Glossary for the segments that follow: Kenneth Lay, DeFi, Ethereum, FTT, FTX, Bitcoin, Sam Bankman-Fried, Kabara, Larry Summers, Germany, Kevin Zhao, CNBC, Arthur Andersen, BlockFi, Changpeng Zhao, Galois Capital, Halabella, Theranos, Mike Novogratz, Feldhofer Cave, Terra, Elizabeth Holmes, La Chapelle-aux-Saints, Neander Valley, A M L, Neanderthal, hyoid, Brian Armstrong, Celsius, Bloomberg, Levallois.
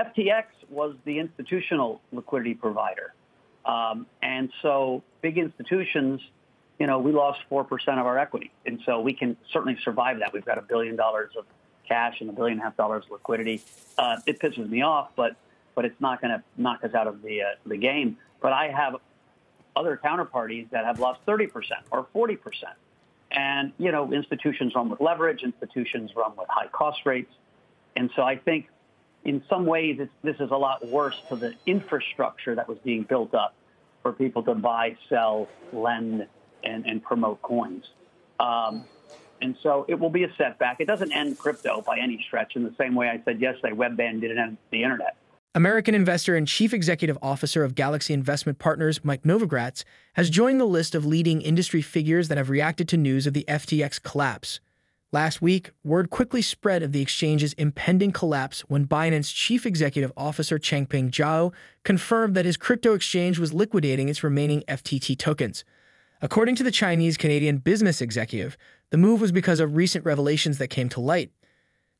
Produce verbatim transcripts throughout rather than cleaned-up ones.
F T X was the institutional liquidity provider. Um, and so big institutions, you know, we lost four percent of our equity. And so we can certainly survive that. We've got a billion dollars of cash and a billion and a half dollars of liquidity. Uh, it pisses me off, but but it's not going to knock us out of the uh, the game. But I have other counterparties that have lost thirty percent or forty percent. And, you know, institutions run with leverage. Institutions run with high cost rates. And so I think in some ways it's, this is a lot worse to the infrastructure that was being built up for people to buy, sell, lend, and, and promote coins. Um, and so it will be a setback. It doesn't end crypto by any stretch, in the same way I said yesterday Webvan didn't end the Internet. American investor and chief executive officer of Galaxy Investment Partners, Mike Novogratz, has joined the list of leading industry figures that have reacted to news of the F T X collapse. Last week, word quickly spread of the exchange's impending collapse when Binance chief executive officer Changpeng Zhao confirmed that his crypto exchange was liquidating its remaining F T T tokens. According to the Chinese-Canadian business executive, the move was because of recent revelations that came to light.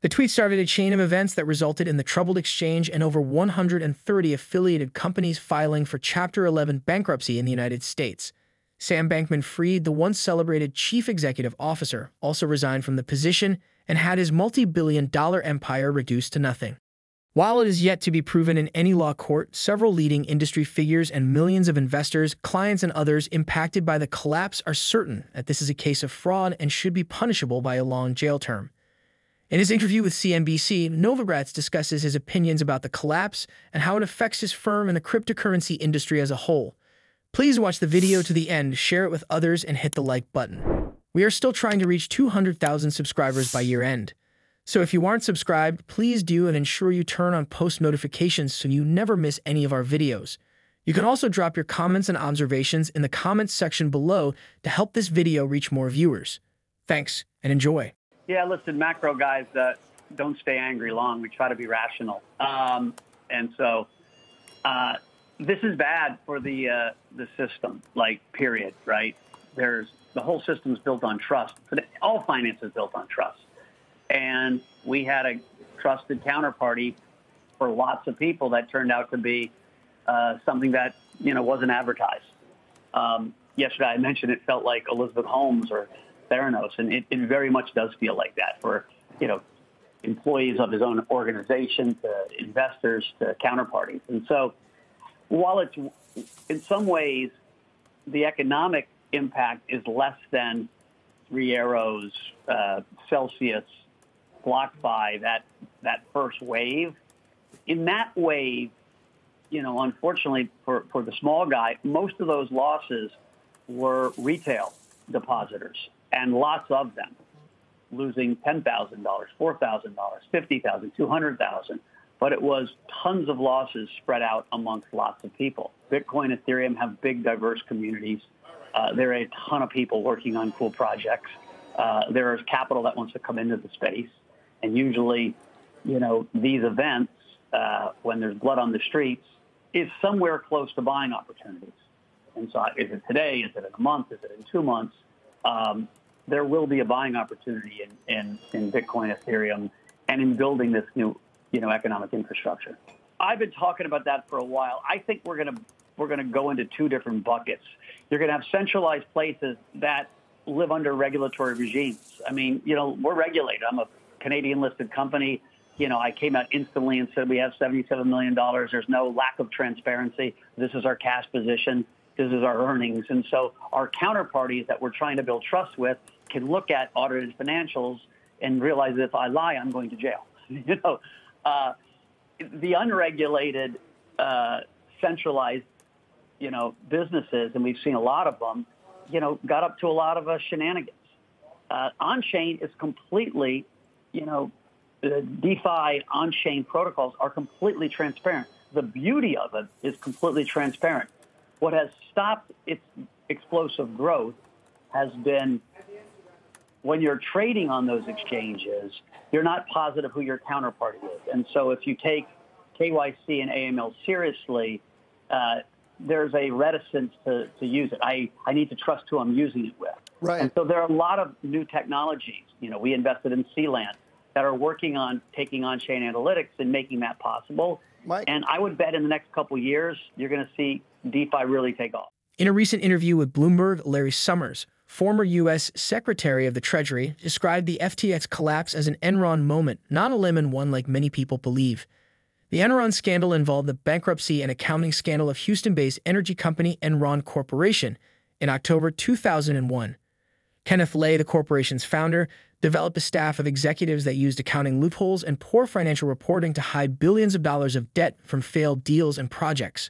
The tweet started a chain of events that resulted in the troubled exchange and over one hundred thirty affiliated companies filing for Chapter eleven bankruptcy in the United States. Sam Bankman-Fried, the once celebrated chief executive officer, also resigned from the position and had his multi-billion dollar empire reduced to nothing. While it is yet to be proven in any law court, several leading industry figures and millions of investors, clients, and others impacted by the collapse are certain that this is a case of fraud and should be punishable by a long jail term. In his interview with C N B C, Novogratz discusses his opinions about the collapse and how it affects his firm and the cryptocurrency industry as a whole. Please watch the video to the end, share it with others, and hit the like button. We are still trying to reach two hundred thousand subscribers by year-end. So if you aren't subscribed, please do, and ensure you turn on post notifications so you never miss any of our videos. You can also drop your comments and observations in the comments section below to help this video reach more viewers. Thanks, and enjoy. Yeah, listen, macro guys, uh, don't stay angry long. We try to be rational. Um, and so uh, this is bad for the uh, the system, like, period, right? There's the whole system's built on trust. All finance is built on trust. And we had a trusted counterparty for lots of people that turned out to be uh, something that, you know, wasn't advertised. Um, yesterday I mentioned it felt like Elizabeth Holmes or Theranos, and it, it very much does feel like that for, you know, employees of his own organization, to investors, to counterparties. And so while it's, in some ways, the economic impact is less than Three Arrows, uh, Celsius, BlockFi, that, that first wave, in that wave, you know, unfortunately for, for the small guy, most of those losses were retail depositors. And lots of them losing ten thousand dollars, four thousand dollars, fifty thousand dollars, two hundred thousand dollars. But it was tons of losses spread out amongst lots of people. Bitcoin, Ethereum have big, diverse communities. Uh, there are a ton of people working on cool projects. Uh, there is capital that wants to come into the space. And usually, you know, these events, uh, when there's blood on the streets, is somewhere close to buying opportunities. And so is it today? Is it in a month? Is it in two months? Um, there will be a buying opportunity in, in, in Bitcoin, Ethereum, and in building this new, you know, economic infrastructure. I've been talking about that for a while. I think we're gonna we're gonna go into two different buckets. You're gonna have centralized places that live under regulatory regimes. I mean, you know, we're regulated. I'm a Canadian-listed company. You know, I came out instantly and said we have seventy-seven million dollars. There's no lack of transparency. This is our cash position. This is our earnings. And so our counterparties that we're trying to build trust with can look at audited financials and realize that if I lie, I'm going to jail. You know, uh, the unregulated, uh, centralized, you know, businesses, and we've seen a lot of them, you know, got up to a lot of uh, shenanigans. Uh, on-chain is completely, you know, the DeFi on-chain protocols are completely transparent. The beauty of it is completely transparent. What has stopped its explosive growth has been when you're trading on those exchanges, you're not positive who your counterparty is. And so if you take K Y C and A M L seriously, uh, there's a reticence to, to use it. I, I need to trust who I'm using it with. Right. And so there are a lot of new technologies. You know, we invested in C LAN. that are working on taking on chain analytics and making that possible. Mike. And I would bet in the next couple of years, you're going to see DeFi really take off. In a recent interview with Bloomberg, Larry Summers, former U S Secretary of the Treasury, described the F T X collapse as an Enron moment, not a Lehman one like many people believe. The Enron scandal involved the bankruptcy and accounting scandal of Houston-based energy company Enron Corporation in October two thousand one. Kenneth Lay, the corporation's founder, developed a staff of executives that used accounting loopholes and poor financial reporting to hide billions of dollars of debt from failed deals and projects.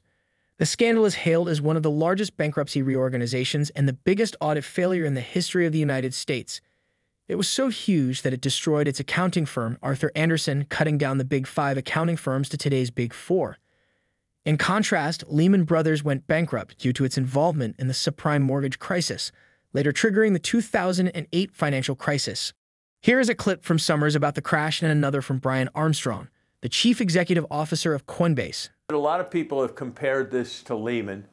The scandal is hailed as one of the largest bankruptcy reorganizations and the biggest audit failure in the history of the United States. It was so huge that it destroyed its accounting firm, Arthur Andersen, cutting down the Big Five accounting firms to today's Big Four. In contrast, Lehman Brothers went bankrupt due to its involvement in the subprime mortgage crisis, later triggering the two thousand eight financial crisis. Here is a clip from Summers about the crash and another from Brian Armstrong, the chief executive officer of Coinbase. A lot of people have compared this to Lehman.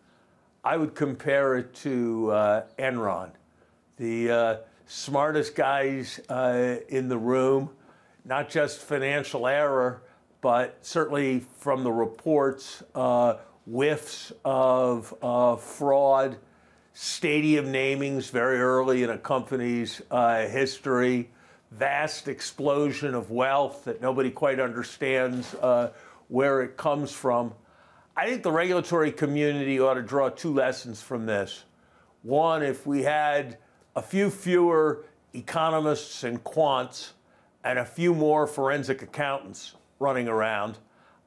I would compare it to uh, Enron, the uh, smartest guys uh, in the room, not just financial error, but certainly from the reports, uh, whiffs of uh, fraud, stadium namings very early in a company's uh, history, vast explosion of wealth that nobody quite understands uh, where it comes from. I think the regulatory community ought to draw two lessons from this. One, if we had a few fewer economists and quants and a few more forensic accountants running around,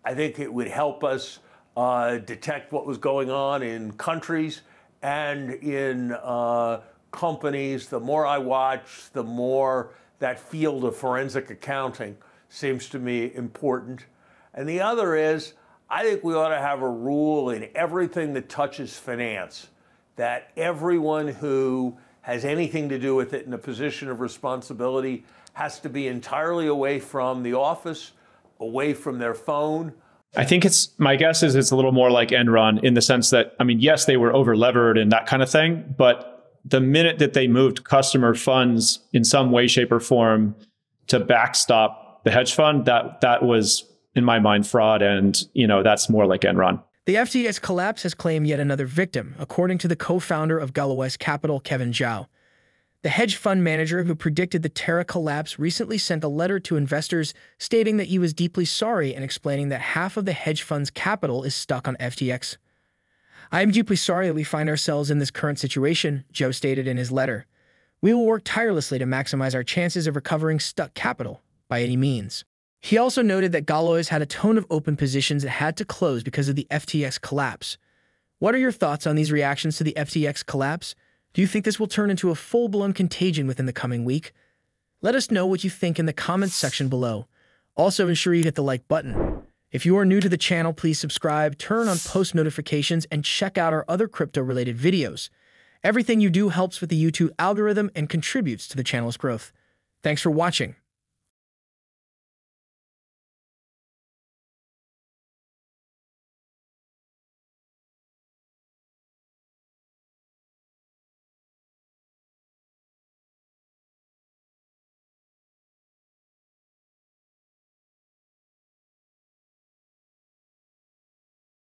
I think it would help us uh, detect what was going on in countries and in uh, companies. The more I watch, the more that field of forensic accounting seems to me important. And the other is, I think we ought to have a rule in everything that touches finance, that everyone who has anything to do with it in a position of responsibility has to be entirely away from the office, away from their phone. I think it's, my guess is it's a little more like Enron in the sense that, I mean, yes, they were over-levered and that kind of thing, but the minute that they moved customer funds in some way, shape, or form to backstop the hedge fund, that that was, in my mind, fraud. And, you know, that's more like Enron. The F T X collapse has claimed yet another victim, according to the co-founder of Galois Capital, Kevin Zhao. The hedge fund manager who predicted the Terra collapse recently sent a letter to investors stating that he was deeply sorry and explaining that half of the hedge fund's capital is stuck on F T X. I am deeply sorry that we find ourselves in this current situation, Zhao stated in his letter. We will work tirelessly to maximize our chances of recovering stuck capital by any means. He also noted that Galois had a ton of open positions that had to close because of the F T X collapse. What are your thoughts on these reactions to the F T X collapse? Do you think this will turn into a full-blown contagion within the coming week? Let us know what you think in the comments section below. Also, ensure you hit the like button. If you are new to the channel, please subscribe, turn on post notifications, and check out our other crypto-related videos. Everything you do helps with the YouTube algorithm and contributes to the channel's growth. Thanks for watching.